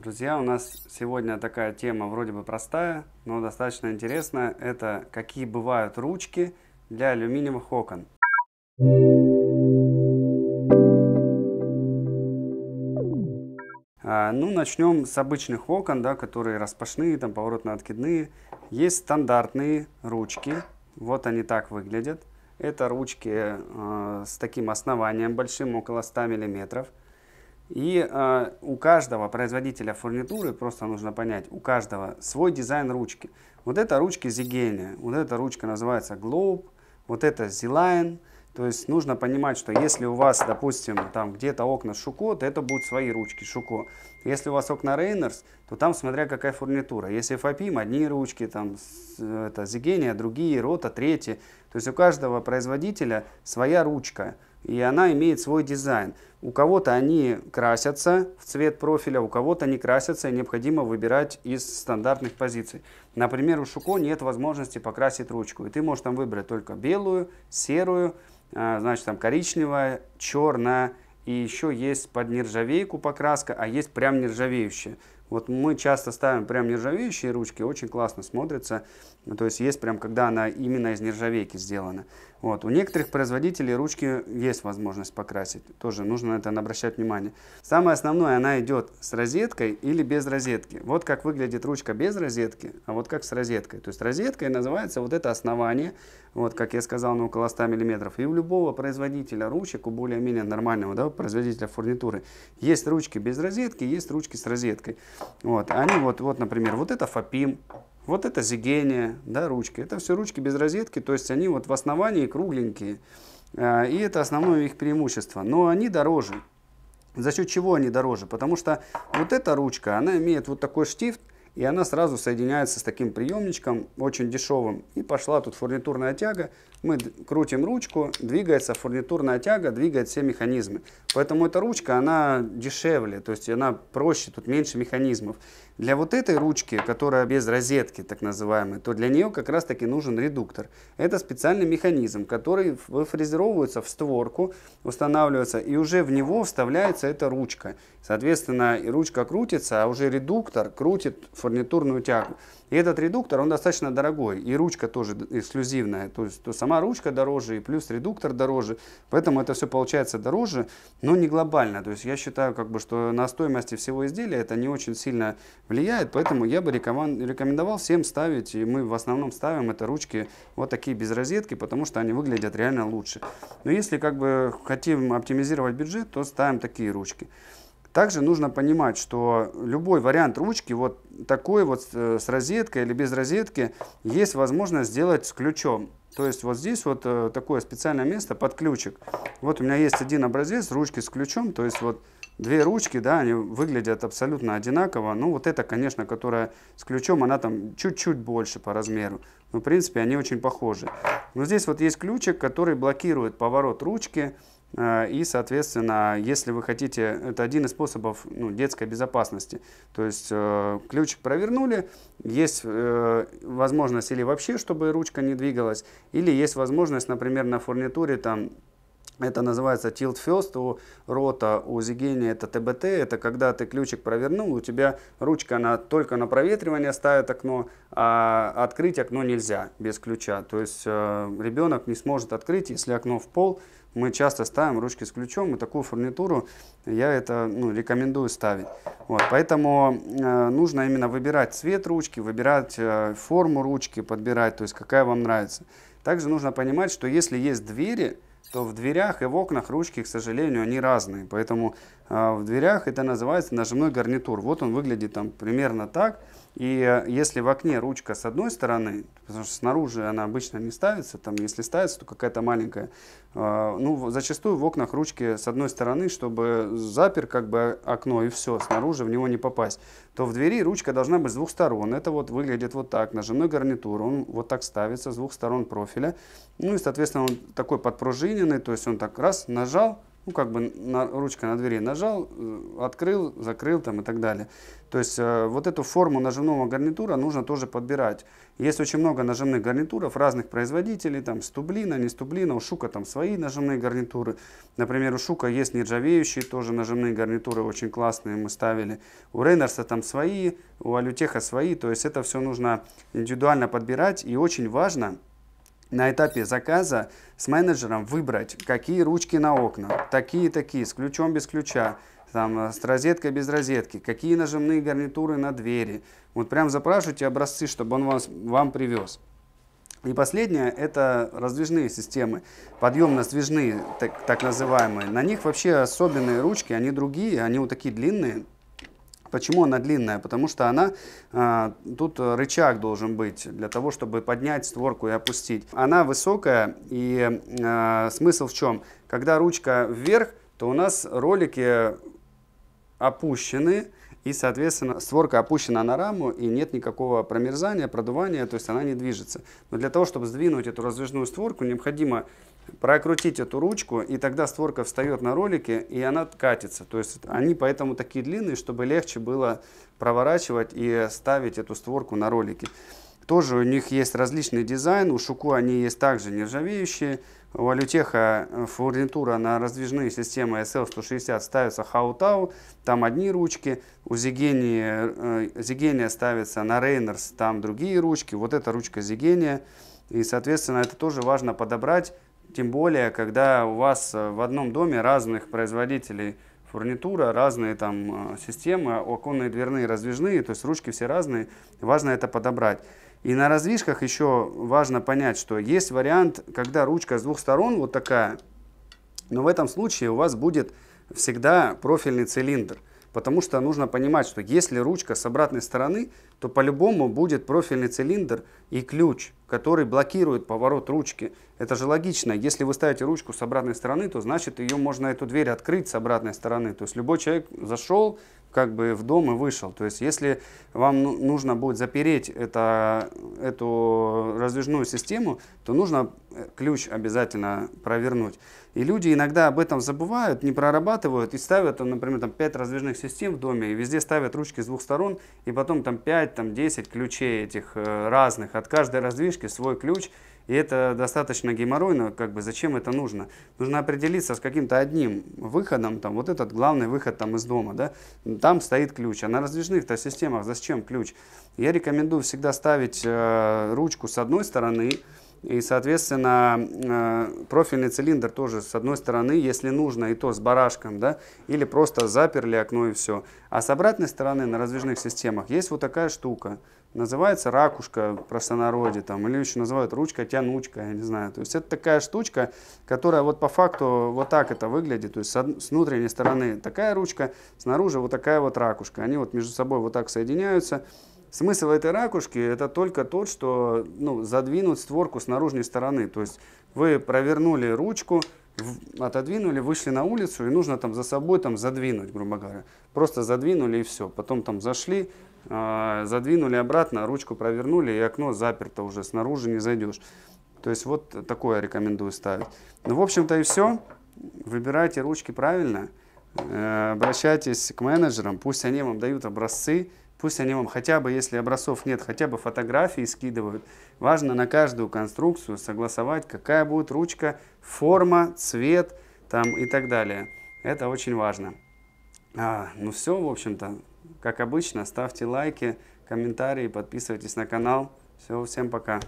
Друзья, у нас сегодня такая тема вроде бы простая, но достаточно интересная. Это какие бывают ручки для алюминиевых окон. Ну, начнем с обычных окон, да, которые распашные, там поворотно-откидные. Есть стандартные ручки, вот они так выглядят. Это ручки с таким основанием большим, около 100 мм. И у каждого производителя фурнитуры, просто нужно понять, у каждого свой дизайн ручки. Вот это ручки Siegenia, вот эта ручка называется Globe, вот это Z-Line. То есть нужно понимать, что если у вас, допустим, там где-то окна Schüco, то это будут свои ручки Schüco. Если у вас окна Reynaers, то там смотря какая фурнитура. Если FAPIM, одни ручки, там это Siegenia, другие, Roto, третьи. То есть у каждого производителя своя ручка. И она имеет свой дизайн. У кого-то они красятся в цвет профиля, у кого-то не красятся, и необходимо выбирать из стандартных позиций. Например, у Schüco нет возможности покрасить ручку. И ты можешь там выбрать только белую, серую, значит, там коричневая, черная. И еще есть под нержавейку покраска, а есть прям нержавеющая. Вот мы часто ставим прям нержавеющие ручки, очень классно смотрится. То есть есть прям, когда она именно из нержавейки сделана. Вот. У некоторых производителей ручки есть возможность покрасить. Тоже нужно на это обращать внимание. Самое основное, она идет с розеткой или без розетки. Вот как выглядит ручка без розетки, а вот как с розеткой. То есть розеткой называется вот это основание, вот как я сказал, на около 100 мм. И у любого производителя ручек, у более-менее нормального, да, производителя фурнитуры, есть ручки без розетки, есть ручки с розеткой. Вот, они вот, например, вот это FAPIM, вот это Siegenia, да, ручки. Это все ручки без розетки, то есть они вот в основании кругленькие. И это основное их преимущество. Но они дороже. За счет чего они дороже? Потому что вот эта ручка, она имеет вот такой штифт, и она сразу соединяется с таким приемничком, очень дешевым. И пошла тут фурнитурная тяга. Мы крутим ручку, двигается фурнитурная тяга, двигает все механизмы. Поэтому эта ручка, она дешевле, то есть она проще, тут меньше механизмов. Для вот этой ручки, которая без розетки, так называемой, то для нее как раз таки нужен редуктор. Это специальный механизм, который выфрезеровывается в створку, устанавливается, и уже в него вставляется эта ручка. Соответственно, и ручка крутится, а уже редуктор крутит фурнитурную тягу. И этот редуктор, он достаточно дорогой, и ручка тоже эксклюзивная, то есть то сама ручка дороже, и плюс редуктор дороже, поэтому это все получается дороже, но не глобально. То есть я считаю, как бы, что на стоимости всего изделия это не очень сильно влияет, поэтому я бы рекомендовал всем ставить, и мы в основном ставим это ручки вот такие без розетки, потому что они выглядят реально лучше. Но если как бы хотим оптимизировать бюджет, то ставим такие ручки. Также нужно понимать, что любой вариант ручки, вот такой вот с розеткой или без розетки, есть возможность сделать с ключом. То есть вот здесь вот такое специальное место под ключик. Вот у меня есть один образец ручки с ключом, то есть вот две ручки, да, они выглядят абсолютно одинаково. Ну вот эта, конечно, которая с ключом, она там чуть-чуть больше по размеру. Но в принципе они очень похожи. Но здесь вот есть ключик, который блокирует поворот ручки. И, соответственно, если вы хотите, это один из способов, ну, детской безопасности. То есть ключик провернули, есть возможность или вообще, чтобы ручка не двигалась, или есть возможность, например, на фурнитуре, там, это называется tilt first у Roto, у Siegenia это ТБТ, это когда ты ключик провернул, у тебя ручка, она только на проветривание ставит окно, а открыть окно нельзя без ключа. То есть ребенок не сможет открыть, если окно в пол. Мы часто ставим ручки с ключом, и такую фурнитуру я это, ну, рекомендую ставить. Вот, поэтому нужно именно выбирать цвет ручки, выбирать форму ручки, подбирать, то есть какая вам нравится. Также нужно понимать, что если есть двери, то в дверях и в окнах ручки, к сожалению, они разные. Поэтому в дверях это называется нажимной гарнитур. Вот он выглядит там примерно так. И если в окне ручка с одной стороны, потому что снаружи она обычно не ставится, там, если ставится, то какая-то маленькая. Ну, зачастую в окнах ручки с одной стороны, чтобы запер как бы окно и все, снаружи в него не попасть. То в двери ручка должна быть с двух сторон. Это вот выглядит вот так, нажимной гарнитур, он вот так ставится с двух сторон профиля. Ну и, соответственно, он такой подпружиненный, то есть он так раз нажал, ну, как бы ручкой на двери нажал, открыл, закрыл там и так далее. То есть вот эту форму нажимного гарнитура нужно тоже подбирать. Есть очень много нажимных гарнитуров разных производителей, там стублина, не стублина, у Шука там свои нажимные гарнитуры. Например, у Шука есть нержавеющие тоже нажимные гарнитуры, очень классные мы ставили. У Рейнерса там свои, у Алютеха свои, то есть это все нужно индивидуально подбирать, и очень важно на этапе заказа с менеджером выбрать, какие ручки на окна, такие-такие, с ключом, без ключа, там, с розеткой, без розетки, какие нажимные гарнитуры на двери. Вот прям запрашивайте образцы, чтобы он вам привез. И последнее — это раздвижные системы, подъемно-сдвижные, так называемые. На них вообще особенные ручки, они другие, они вот такие длинные. Почему она длинная? Потому что она, тут рычаг должен быть для того, чтобы поднять створку и опустить. Она высокая, и смысл в чем? Когда ручка вверх, то у нас ролики опущены, и, соответственно, створка опущена на раму, и нет никакого промерзания, продувания, то есть она не движется. Но для того, чтобы сдвинуть эту раздвижную створку, необходимо прокрутить эту ручку, и тогда створка встает на ролике, и она катится. То есть они поэтому такие длинные, чтобы легче было проворачивать и ставить эту створку на ролике. Тоже у них есть различный дизайн, у Шуко они есть также нержавеющие, у Алютеха фурнитура на раздвижные системы SL-160 ставится Хаутау, там одни ручки, у Siegenia ставится на Рейнерс, там другие ручки, вот эта ручка Siegenia, и, соответственно, это тоже важно подобрать, тем более, когда у вас в одном доме разных производителей фурнитура, разные там системы, оконные, дверные, раздвижные, то есть ручки все разные, важно это подобрать. И на раздвижках еще важно понять, что есть вариант, когда ручка с двух сторон вот такая, но в этом случае у вас будет всегда профильный цилиндр. Потому что нужно понимать, что если ручка с обратной стороны, то по-любому будет профильный цилиндр и ключ, который блокирует поворот ручки. Это же логично. Если вы ставите ручку с обратной стороны, то значит ее можно, эту дверь, открыть с обратной стороны. То есть любой человек зашел как бы в дом и вышел. То есть если вам нужно будет запереть эту раздвижную систему, то нужно ключ обязательно провернуть. И люди иногда об этом забывают, не прорабатывают и ставят, например, там 5 раздвижных систем в доме, и везде ставят ручки с двух сторон, и потом там 5-10 ключей этих разных, от каждой раздвижки свой ключ. И это достаточно геморройно, как бы зачем это нужно? Нужно определиться с каким-то одним выходом, там, вот этот главный выход там, из дома, да? Там стоит ключ. А на раздвижных-то системах зачем ключ? Я рекомендую всегда ставить ручку с одной стороны, и, соответственно, профильный цилиндр тоже с одной стороны, если нужно, и то с барашком, да, или просто заперли окно и все. А с обратной стороны на раздвижных системах есть вот такая штука, называется ракушка в простонародье, там, или еще называют ручка-тянучка, я не знаю. То есть это такая штучка, которая вот по факту вот так это выглядит, то есть с внутренней стороны такая ручка, снаружи вот такая вот ракушка, они вот между собой вот так соединяются. Смысл этой ракушки — это только тот, что задвинуть створку с наружной стороны. То есть вы провернули ручку, отодвинули, вышли на улицу, и нужно там за собой там задвинуть, грубо говоря. Просто задвинули и все. Потом там зашли, задвинули обратно, ручку провернули, и окно заперто уже, снаружи не зайдешь. То есть вот такое рекомендую ставить. Ну, в общем-то, и все. Выбирайте ручки правильно, обращайтесь к менеджерам, пусть они вам дают образцы. Пусть они вам хотя бы, если образцов нет, хотя бы фотографии скидывают. Важно на каждую конструкцию согласовать, какая будет ручка, форма, цвет там, и так далее. Это очень важно. Ну все, в общем-то, как обычно, ставьте лайки, комментарии, подписывайтесь на канал. Все, всем пока.